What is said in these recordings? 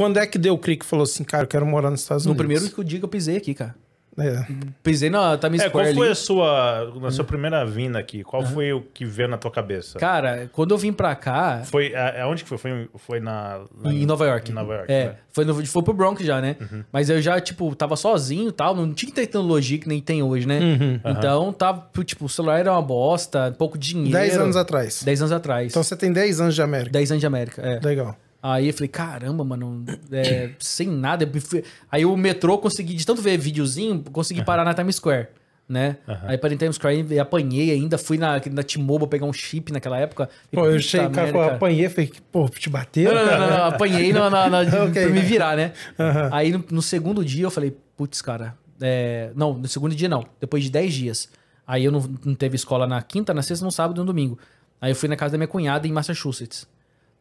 quando é que deu o clique e falou assim, cara, eu quero morar nos Estados Unidos? No primeiro dia que eu pisei aqui, cara. É. Pisei na Times Square. Qual foi ali. a sua primeira vinda aqui? Qual foi o que veio na tua cabeça? Cara, quando eu vim pra cá... Foi aonde que foi? Foi em Nova York. Em Nova York, é. Né? Foi pro Bronx já, né? Uhum. Mas eu já, tipo, tava sozinho e tal. Não tinha tecnologia que nem tem hoje, né? Uhum. Então, tava, tipo, o celular era uma bosta, pouco dinheiro. 10 anos atrás. 10 anos atrás. Então você tem 10 anos de América. 10 anos de América, é. Legal. Aí eu falei, caramba, mano, sem nada. Aí o metrô, consegui, de tanto ver videozinho, consegui parar na Times Square, né? Aí parei em Times Square e apanhei ainda, fui na T-Mobile pegar um chip naquela época. Pô, eu cheguei, cara, eu apanhei, falei, pô, te bateu? Não, apanhei pra me virar, né? Aí no segundo dia eu falei, putz, cara, não, no segundo dia não, depois de 10 dias. Aí eu não teve escola na quinta, na sexta, no sábado e no domingo. Aí eu fui na casa da minha cunhada em Massachusetts.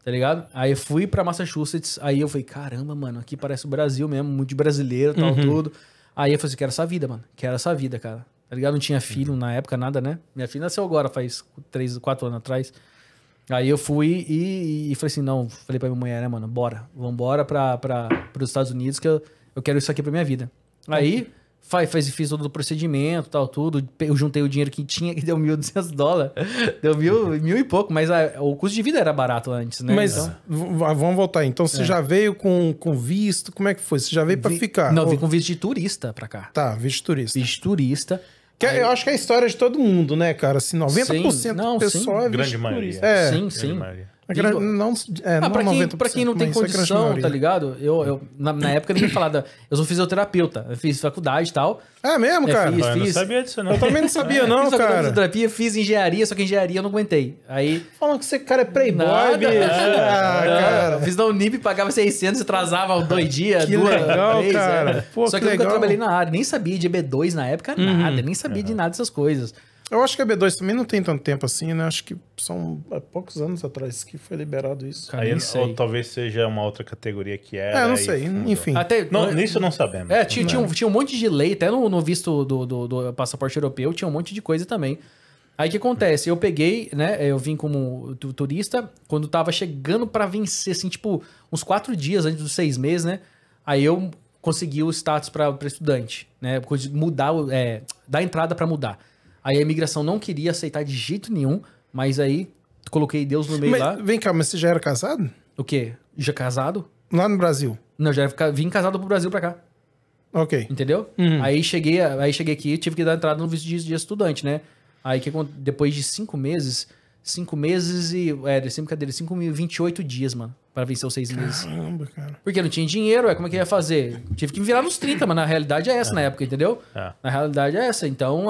Tá ligado? Aí eu fui pra Massachusetts, aí eu falei, caramba, mano, aqui parece o Brasil mesmo, muito de brasileiro e tal, tudo. Aí eu falei assim, quero essa vida, mano, quero essa vida, cara. Tá ligado? Não tinha filho na época, nada, né? Minha filha nasceu agora, faz 3, 4 anos atrás. Aí eu fui e falei assim, não, falei pra minha mulher, né, mano, bora, vambora pros Estados Unidos, que eu quero isso aqui pra minha vida. Aí fiz todo o procedimento, tal, tudo. Eu juntei o dinheiro que tinha, que deu $1.200. Deu mil e pouco, mas o custo de vida era barato antes, né? Mas vamos voltar aí. Então você já veio com visto, como é que foi? Você já veio pra ficar? Não, eu vim com visto de turista pra cá. Tá, visto de turista. Visto de turista. Que aí... Eu acho que é a história de todo mundo, né, cara? Assim, 90% do pessoal é visto de turista. É. Sim, sim. Grande maioria. Pra quem não tem condição, tá ligado? Na época ele me falava, eu sou fisioterapeuta, eu fiz faculdade e tal. É mesmo, cara? Eu não sabia disso, não. Eu também não sabia, não, cara. Fiz fisioterapia, fiz engenharia, só que engenharia eu não aguentei. Aí... Falando que você, cara, é playboy, cara. Fiz na Unip, pagava 600 e atrasava 2 dias, que 2, legal, 3, cara. Pô, só que eu nunca trabalhei na área, nem sabia de EB2 na época, nada, nem sabia de nada dessas coisas. Eu acho que a EB2 também não tem tanto tempo assim, né? Acho que são há poucos anos atrás que foi liberado isso. Cara, aí, ou talvez seja uma outra categoria que era. É, não sei. Enfim. Até, nisso não sabemos. É, tinha um monte de lei, até no visto do passaporte europeu, tinha um monte de coisa também. Aí o que acontece? Eu peguei, né? Eu vim como turista, quando tava chegando pra vencer, assim, tipo, uns 4 dias antes dos 6 meses, né? Aí eu consegui o status pra estudante, né? Mudar, dar entrada pra mudar. Aí a imigração não queria aceitar de jeito nenhum, mas aí coloquei Deus no meio lá. Vem cá, mas você já era casado? O quê? Já casado? Lá no Brasil? Não, já vim casado pro Brasil pra cá. Ok. Entendeu? Aí cheguei aqui e tive que dar entrada no visto de estudante, né? Aí depois de 5 meses... 5 meses e... sem brincadeira, 5.028 dias, mano, pra vencer os 6 meses. Caramba, cara. Porque não tinha dinheiro, como é que ia fazer? Tive que me virar nos 30, mas na realidade é essa na época, entendeu? É. Na realidade é essa. Então,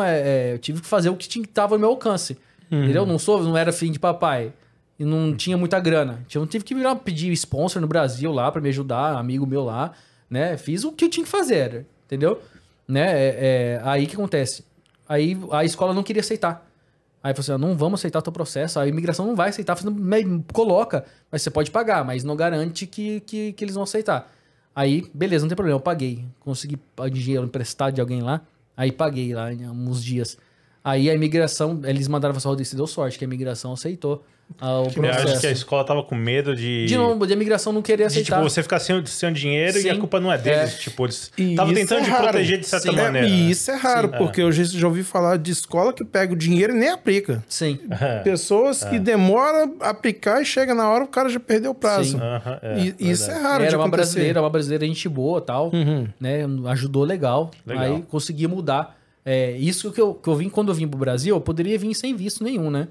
eu tive que fazer o que tava no meu alcance, entendeu? Não era filho de papai. E não tinha muita grana. Eu tive que virar, pedir sponsor no Brasil lá pra me ajudar, amigo meu lá, né? Fiz o que eu tinha que fazer, entendeu? Né? Aí o que acontece? Aí a escola não queria aceitar. Aí você não vamos aceitar o teu processo, a imigração não vai aceitar, coloca, mas você pode pagar, mas não garante que eles vão aceitar. Aí, beleza, não tem problema, eu paguei. Consegui dinheiro emprestado de alguém lá, aí paguei lá uns dias. Aí a imigração, eles mandaram pra Rodrigo, você deu sorte, que a imigração aceitou o processo. Eu acho que a escola tava com medo de... De imigração não querer aceitar. Tipo, você ficar sem dinheiro e a culpa não é deles. Tipo, eles estavam tentando te proteger de certa maneira. E isso é raro, porque eu já ouvi falar de escola que pega o dinheiro e nem aplica. Sim. Pessoas que demoram a aplicar e chega na hora o cara já perdeu o prazo. E isso é raro de acontecer. Uma brasileira gente boa e tal, né? Ajudou legal. Aí consegui mudar. Isso que eu vim quando eu vim pro Brasil, eu poderia vir sem visto nenhum, né?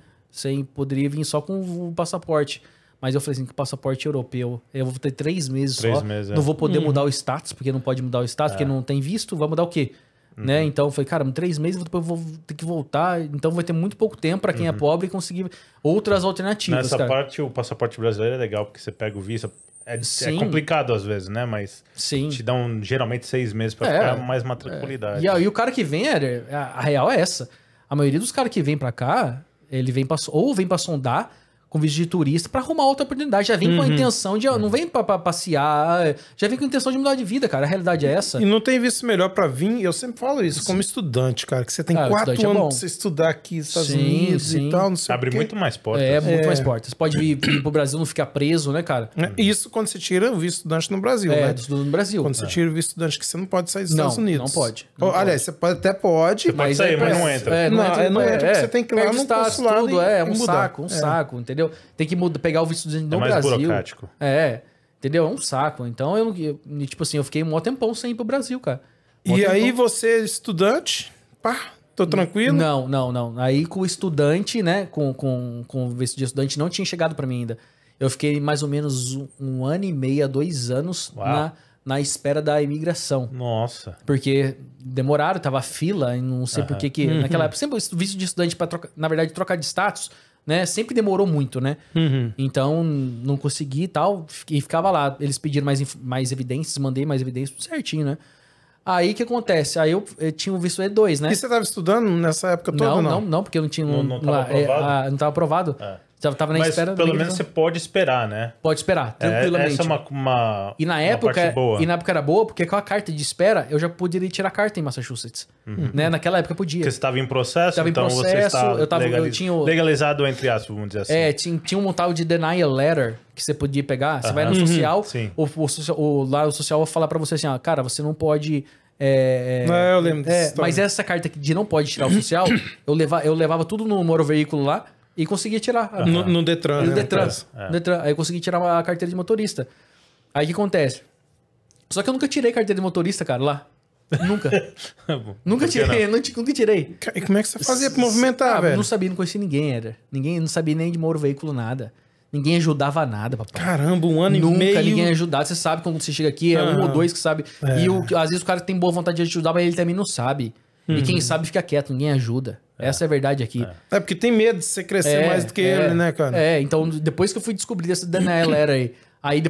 Poderia vir só com o passaporte. Mas eu falei assim, que passaporte europeu, eu vou ter 3 meses só. Não vou poder mudar o status, porque não pode mudar o status, porque não tem visto, vai mudar o quê? Né? Então eu falei, cara, 3 meses, depois eu vou ter que voltar. Então vai ter muito pouco tempo pra quem é pobre conseguir outras alternativas. Nessa parte, o passaporte brasileiro é legal, porque você pega o visto... É complicado às vezes, né? Mas te dão geralmente 6 meses pra ficar mais uma tranquilidade. E o cara que vem, a real é essa. A maioria dos caras que vem pra cá, ele vem pra sondar com visto de turista para arrumar outra oportunidade. Já vem com a intenção de... Não vem para passear. Já vem com a intenção de mudar de vida, cara. A realidade é essa. E não tem visto melhor para vir... Eu sempre falo isso como estudante, cara. Que você tem 4 anos pra você estudar aqui nos Estados Unidos e tal. Não sei Abre muito mais portas. É, muito mais portas. Você pode vir pro Brasil, não ficar preso, né, cara? E isso quando você tira o visto estudante no Brasil, né? Estudante no Brasil. Quando você tira o visto estudante, que você não pode sair dos Estados Unidos. Não pode. Aliás, você até pode... Você pode sair, mas não entra. Não entra porque você tem que ir lá no consulado. É um saco, entendeu? Tem que pegar o visto no Brasil. É mais burocrático. É, entendeu? É um saco. Então, eu tipo assim, eu fiquei um tempão sem ir pro Brasil, cara. E aí você, estudante, pá, tô tranquilo? Não. Aí com o estudante, né, com o visto de estudante, não tinha chegado pra mim ainda. Eu fiquei mais ou menos 1 ano e meio a 2 anos na espera da imigração. Nossa. Porque demoraram, tava fila, e não sei por que naquela época, sempre o visto de estudante, pra trocar, na verdade, trocar de status... Né? Sempre demorou muito, né? Então, não consegui e tal. E ficava lá. Eles pediram mais evidências, mandei mais evidências, tudo certinho, né? Aí, o que acontece? Aí eu tinha o visto E2, né? E você estava estudando nessa época toda ou não? Não, porque eu não tinha... Não estava aprovado? Não estava aprovado. Tava na espera... Mas pelo menos você pode esperar, né? Pode esperar, tranquilamente. Essa é uma parte boa. E na época era boa, porque com a carta de espera, eu já poderia tirar a carta em Massachusetts. Né? Naquela época eu podia. Porque você estava em processo, eu tinha legalizado, entre aspas, vamos dizer assim. É, tinha um tal de denial letter que você podia pegar. Você vai no social, lá o social vai falar pra você assim, ó, cara, você não pode... eu lembro dessa história. Mas essa carta de não pode tirar o social, eu levava tudo no motoveículo lá, e conseguia tirar. No Detran, né? No Detran. Aí eu consegui tirar a carteira de motorista. Aí o que acontece? Só que eu nunca tirei carteira de motorista, cara, lá. Nunca. Nunca tirei. E como é que você fazia pra movimentar, velho? Não sabia, não conhecia ninguém, era. Ninguém não sabia nem de motor veículo, nada. Ninguém ajudava nada, papai. Caramba, 1 ano e meio. Nunca ninguém ajudava. Você sabe quando você chega aqui, é 1 ou 2 que sabe. É. E às vezes o cara tem boa vontade de ajudar, mas ele também não sabe. E quem sabe fica quieto, ninguém ajuda. Essa é a verdade aqui. É porque tem medo de você crescer mais do que ele, né, cara? Então depois que eu fui descobrir essa denial letter aí.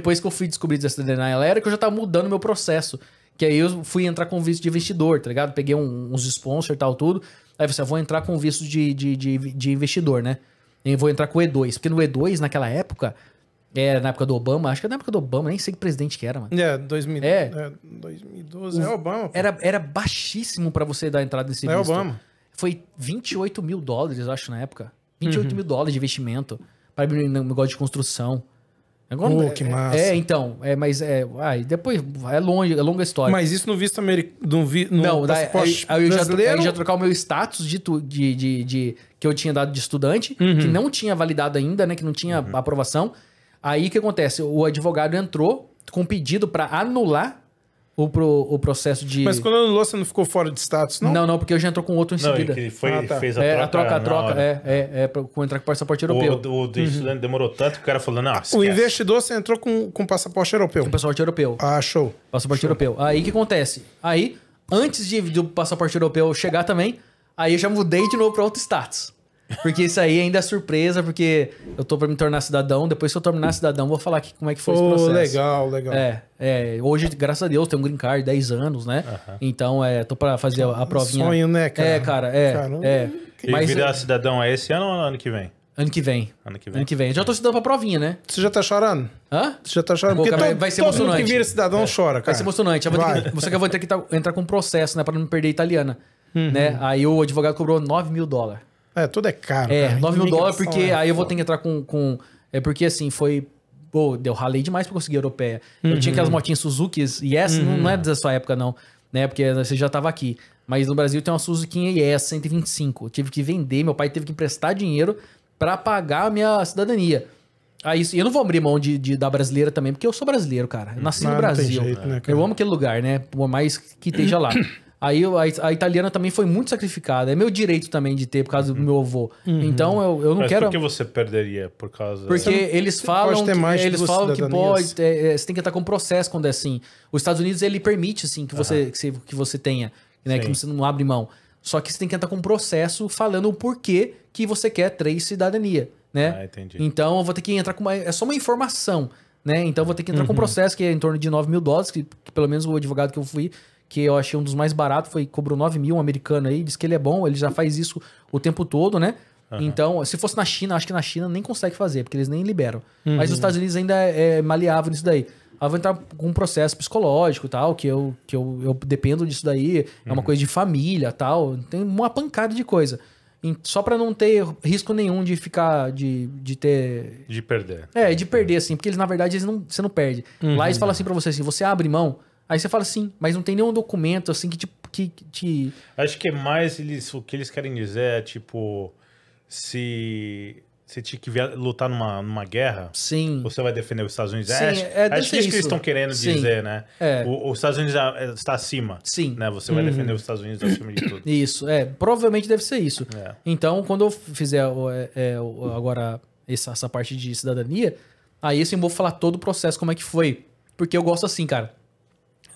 Que eu já tava mudando meu processo. Que aí eu fui entrar com visto de investidor, tá ligado? Peguei uns sponsors e tal, tudo. Aí você vou entrar com visto de investidor, né? E vou entrar com o E2. Porque no E2, naquela época... Na época do Obama, acho que era na época do Obama, nem sei que presidente que era, mano. 2012, é Obama. Era baixíssimo pra você dar entrada nesse visto. Obama. Foi 28 mil dólares, acho, na época. 28 mil dólares de investimento para abrir um negócio de construção. Agora, que massa. Depois é longa história. Mas isso no visto americano... Aí eu já trocar o meu status que eu tinha dado de estudante, que não tinha validado ainda, né? Que não tinha aprovação. Aí o que acontece? O advogado entrou com pedido para anular o processo de... Mas quando anulou, você não ficou fora de status, não? Não, porque eu já entrou com outro em seguida. Ele fez a troca. Pra entrar com o passaporte europeu. O estudante demorou tanto que o cara falou, não, esquece. O investidor, você entrou com passaporte europeu. Com passaporte europeu. Ah, show. Passaporte europeu. Aí o que acontece? Aí, antes do passaporte europeu chegar também, aí eu já mudei de novo para outro status. Porque isso aí ainda é surpresa, porque eu tô pra me tornar cidadão. Depois que eu terminar cidadão, vou falar aqui como é que foi esse processo. Legal. Hoje, graças a Deus, tenho um green card, 10 anos, né? Então, tô pra fazer a provinha. Sonho, né, cara? Mas virar cidadão é esse ano ou ano que vem? Ano que vem. Eu já tô estudando pra provinha, né? Você já tá chorando? Você já tá chorando? Porque vai ser emocionante. Todo mundo que vira cidadão chora, cara. Vai ser emocionante. Você que eu vou ter que entrar com um processo, né? Pra não me perder a italiana. Né? Aí o advogado cobrou $9 mil. Tudo é caro. $9 mil, porque aí eu vou ter que entrar com... Porque assim, eu ralei demais pra conseguir a europeia. Eu tinha aquelas motinhas Suzuki e essa não é da sua época, não. Né? Porque você já tava aqui. Mas no Brasil tem uma Suzuki e essa 125. Eu tive que vender, meu pai teve que emprestar dinheiro pra pagar a minha cidadania. Aí, eu não vou abrir mão da brasileira também, porque eu sou brasileiro, cara. Eu nasci no Brasil. Jeito, né, eu amo aquele lugar, né? Por mais que esteja lá. Aí a italiana também foi muito sacrificada. É meu direito também de ter, por causa do meu avô. Então eu não quero... Mas por que você perderia por causa... Porque eles falam que pode... Você tem que estar com um processo quando é assim. Os Estados Unidos, ele permite assim, que você tenha, né? Que você não abre mão. Só que você tem que entrar com um processo falando o porquê que você quer 3 cidadania, né? Entendi. Então eu vou ter que entrar com uma... É só uma informação, né? Então eu vou ter que entrar com um processo que é em torno de $9 mil, que pelo menos o advogado que eu fui... que eu achei um dos mais baratos, cobrou 9 mil, um americano aí, diz que ele é bom, ele já faz isso o tempo todo, né? Uhum. Então, se fosse na China, acho que na China nem consegue fazer, porque eles nem liberam. Uhum. Mas os Estados Unidos ainda é maleável nisso daí. Ela vai entrar com um processo psicológico e tal, que eu dependo disso daí, é uma coisa de família e tal, tem uma pancada de coisa. Só pra não ter risco nenhum de ficar, de ter... De perder. É, de perder, assim, porque eles, na verdade, você não perde. Uhum. Lá eles falam assim pra você, assim, você abre mão, aí você fala sim, mas não tem nenhum documento, assim, que te... Acho que é mais o que eles querem dizer é, tipo, se... Você tinha que lutar numa guerra? Sim. Você vai defender os Estados Unidos? Sim, acho que é isso que eles estão querendo dizer, né? É. Os Estados Unidos está acima. Sim. Né? Você vai defender os Estados Unidos acima de tudo. Isso, é. Provavelmente deve ser isso. É. Então, quando eu fizer agora essa parte de cidadania, aí assim, eu vou falar todo o processo, como é que foi. Porque eu gosto assim, cara.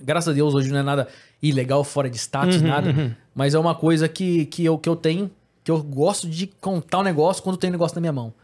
Graças a Deus, hoje não é nada ilegal, fora de status, nada. Mas é uma coisa que eu tenho... que eu gosto de contar o negócio quando tem negócio na minha mão.